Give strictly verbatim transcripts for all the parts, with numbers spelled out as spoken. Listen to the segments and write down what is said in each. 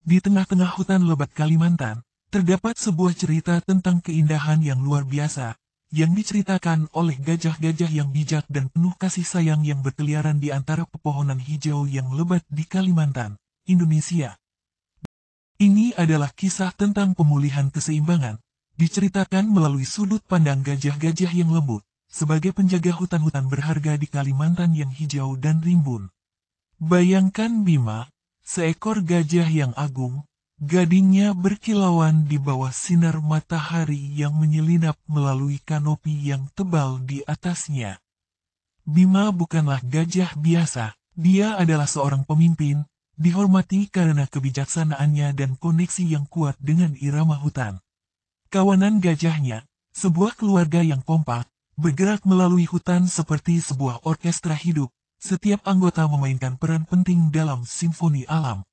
Di tengah-tengah hutan lebat Kalimantan, terdapat sebuah cerita tentang keindahan yang luar biasa, yang diceritakan oleh gajah-gajah yang bijak dan penuh kasih sayang yang berkeliaran di antara pepohonan hijau yang lebat di Kalimantan, Indonesia. Ini adalah kisah tentang pemulihan keseimbangan, diceritakan melalui sudut pandang gajah-gajah yang lembut, sebagai penjaga hutan-hutan berharga di Kalimantan yang hijau dan rimbun. Bayangkan Bima, seekor gajah yang agung, gadingnya berkilauan di bawah sinar matahari yang menyelinap melalui kanopi yang tebal di atasnya. Bima bukanlah gajah biasa, dia adalah seorang pemimpin, dihormati karena kebijaksanaannya dan koneksi yang kuat dengan irama hutan. Kawanan gajahnya, sebuah keluarga yang kompak, bergerak melalui hutan seperti sebuah orkestra hidup, setiap anggota memainkan peran penting dalam simfoni alam.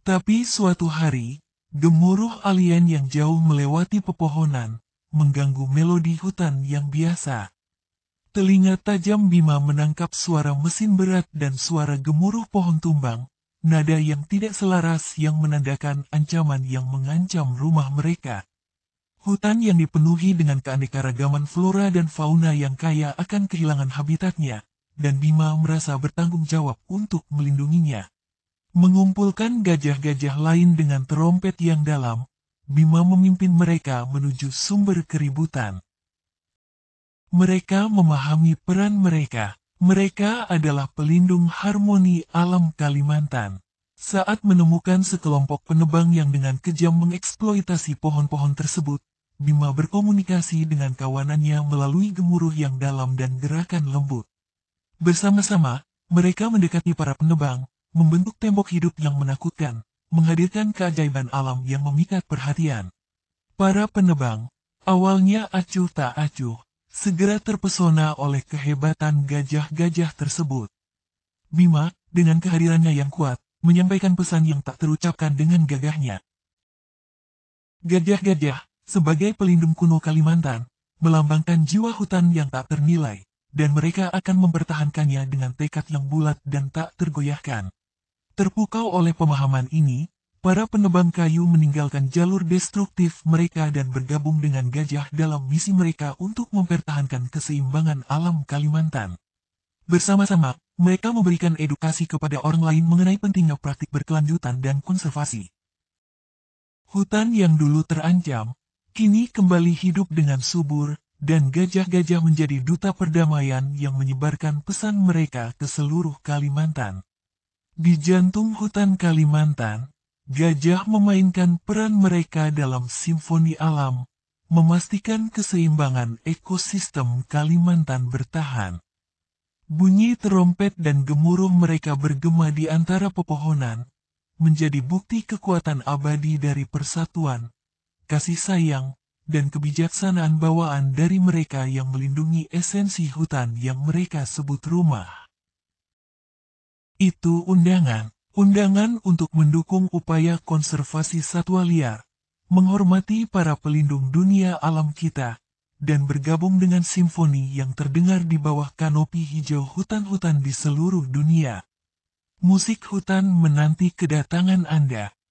Tapi suatu hari, gemuruh alien yang jauh melewati pepohonan, mengganggu melodi hutan yang biasa. Telinga tajam Bima menangkap suara mesin berat dan suara gemuruh pohon tumbang, nada yang tidak selaras yang menandakan ancaman yang mengancam rumah mereka. Hutan yang dipenuhi dengan keanekaragaman flora dan fauna yang kaya akan kehilangan habitatnya, dan Bima merasa bertanggung jawab untuk melindunginya. Mengumpulkan gajah-gajah lain dengan terompet yang dalam, Bima memimpin mereka menuju sumber keributan. Mereka memahami peran mereka. Mereka adalah pelindung harmoni alam Kalimantan. Saat menemukan sekelompok penebang yang dengan kejam mengeksploitasi pohon-pohon tersebut, Bima berkomunikasi dengan kawanannya melalui gemuruh yang dalam dan gerakan lembut. Bersama-sama, mereka mendekati para penebang, membentuk tembok hidup yang menakutkan, menghadirkan keajaiban alam yang memikat perhatian. Para penebang, awalnya acuh tak acuh, segera terpesona oleh kehebatan gajah-gajah tersebut. Bima, dengan kehadirannya yang kuat, menyampaikan pesan yang tak terucapkan dengan gagahnya. Gajah-gajah, sebagai pelindung kuno Kalimantan, melambangkan jiwa hutan yang tak ternilai, dan mereka akan mempertahankannya dengan tekad yang bulat dan tak tergoyahkan. Terpukau oleh pemahaman ini, para penebang kayu meninggalkan jalur destruktif mereka dan bergabung dengan gajah dalam misi mereka untuk mempertahankan keseimbangan alam Kalimantan. Bersama-sama, mereka memberikan edukasi kepada orang lain mengenai pentingnya praktik berkelanjutan dan konservasi. Hutan yang dulu terancam, kini kembali hidup dengan subur, dan gajah-gajah menjadi duta perdamaian yang menyebarkan pesan mereka ke seluruh Kalimantan. Di jantung hutan Kalimantan, gajah memainkan peran mereka dalam simfoni alam, memastikan keseimbangan ekosistem Kalimantan bertahan. Bunyi terompet dan gemuruh mereka bergema di antara pepohonan, menjadi bukti kekuatan abadi dari persatuan, kasih sayang, dan kebijaksanaan bawaan dari mereka yang melindungi esensi hutan yang mereka sebut rumah. Itu undangan, undangan untuk mendukung upaya konservasi satwa liar, menghormati para pelindung dunia alam kita, dan bergabung dengan simfoni yang terdengar di bawah kanopi hijau hutan-hutan di seluruh dunia. Musik hutan menanti kedatangan Anda.